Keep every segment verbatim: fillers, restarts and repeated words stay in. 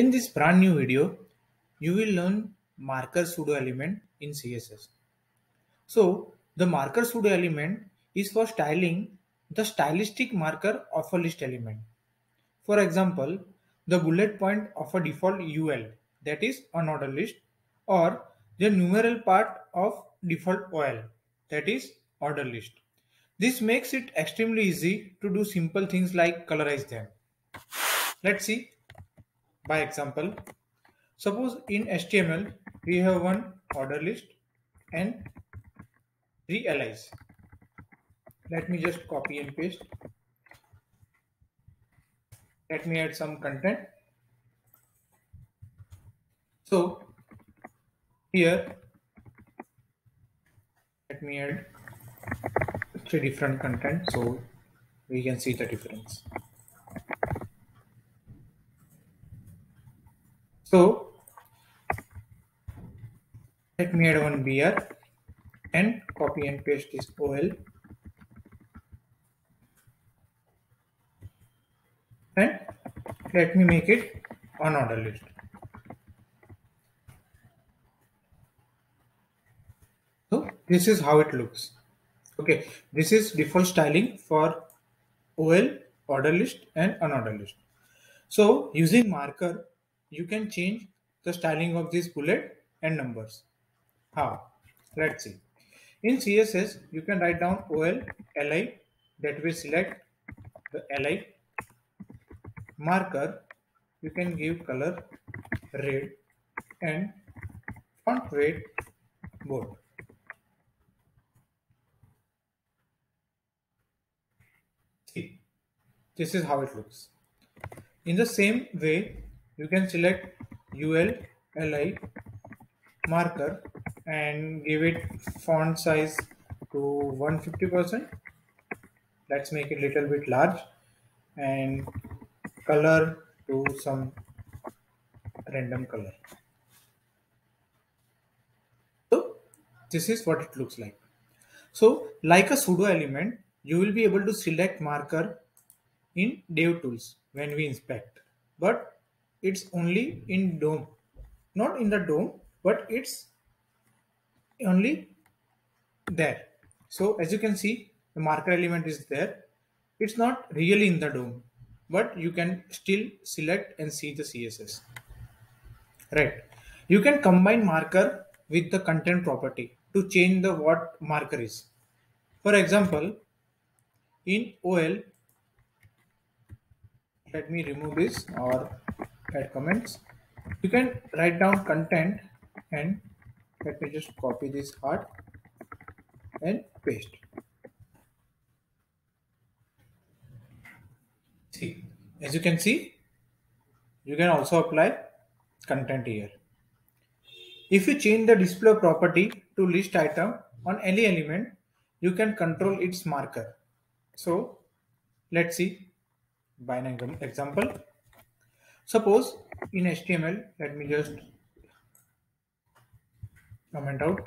In this brand new video, you will learn marker pseudo element in C S S. So the marker pseudo element is for styling the stylistic marker of a list element. For example, the bullet point of a default U L, that is unordered list, or the numeral part of default O L, that is ordered list. This makes it extremely easy to do simple things like colorize them. Let's see by example. Suppose in H T M L we have one order list and three allies. Let me just copy and paste. Let me add some content. So here let me add three different content so we can see the difference. So let me add one B R and copy and paste this O L and let me make it unordered list. So this is how it looks. Okay, this is default styling for O L, order list and unordered list. So using marker, you can change the styling of this bullet and numbers. How? Let's see. In C S S, you can write down O L, L I, that way select the L I. Marker, you can give color red and font weight bold. See, this is how it looks. In the same way, you can select U L, L I, marker and give it font size to one hundred fifty percent. Let's make it a little bit large and color to some random color. So this is what it looks like. So like a pseudo element, you will be able to select marker in DevTools when we inspect, but it's only in D O M, not in the D O M, but it's only there. So as you can see, the marker element is there. It's not really in the D O M, but you can still select and see the C S S. Right. You can combine marker with the content property to change the what marker is. For example, in O L, let me remove this or add comments. You can write down content and let me just copy this heart and paste. See, as you can see, you can also apply content here. If you change the display property to list item on any element, you can control its marker. So let's see by an example. Suppose in H T M L, let me just comment out.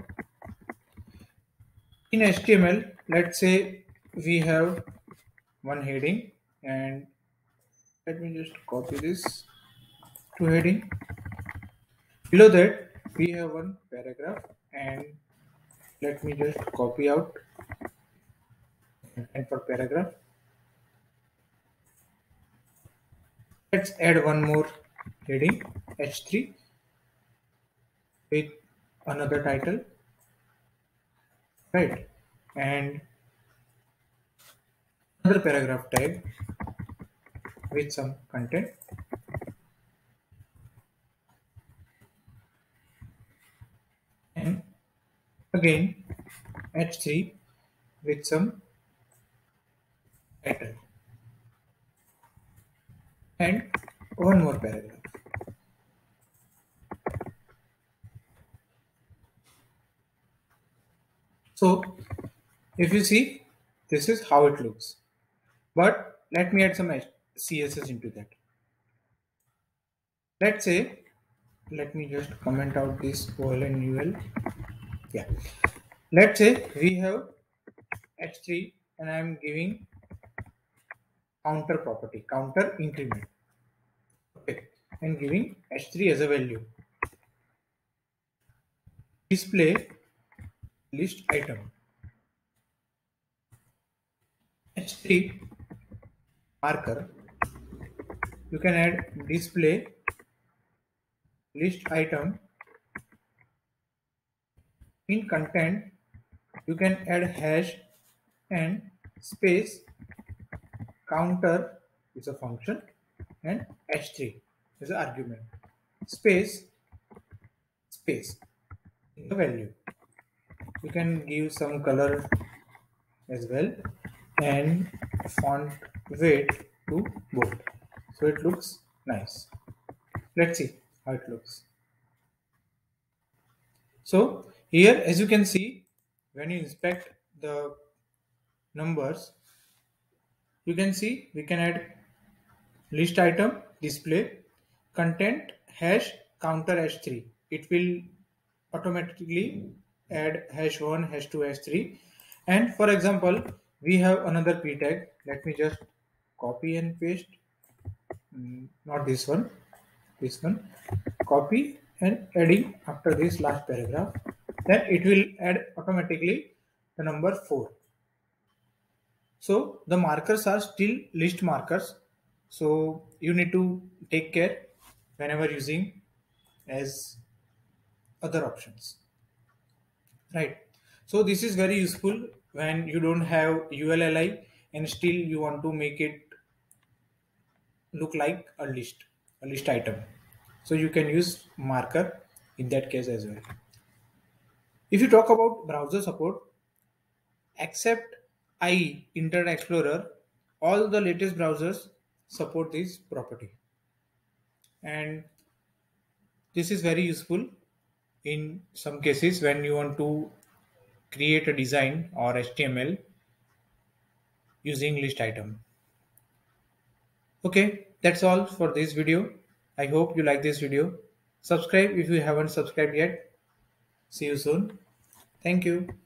In H T M L, let's say we have one heading and let me just copy this to heading. Below that, we have one paragraph and let me just copy out and for paragraph. Let's add one more heading H three with another title, right, and another paragraph tag with some content. And again H three with some title. And one more paragraph. So if you see, this is how it looks. But let me add some C S S into that. Let's say, let me just comment out this O L and U L. Yeah. Let's say we have H three and I am giving counter property, counter increment. Okay. and giving H three as a value. Display list item. H three marker. You can add display list item. In content, you can add hash and space counter is a function and H three is an argument. Space, space is the value. You can give some color as well and font weight to both. So it looks nice. Let's see how it looks. So here, as you can see, when you inspect the numbers, you can see we can add list item, display, content, hash, counter hash three. It will automatically add hash one, hash two, hash three. And for example, we have another p tag. Let me just copy and paste. Not this one, this one. Copy and adding after this last paragraph. Then it will add automatically the number four. So the markers are still list markers. So you need to take care whenever using as other options, right? So this is very useful when you don't have U L L I and still you want to make it look like a list, a list item. So you can use marker in that case as well. If you talk about browser support, except I E, Internet Explorer, all the latest browsers support this property. And this is very useful in some cases when you want to create a design or H T M L using list item. Okay, that's all for this video. I hope you like this video. Subscribe if you haven't subscribed yet. See you soon. Thank you.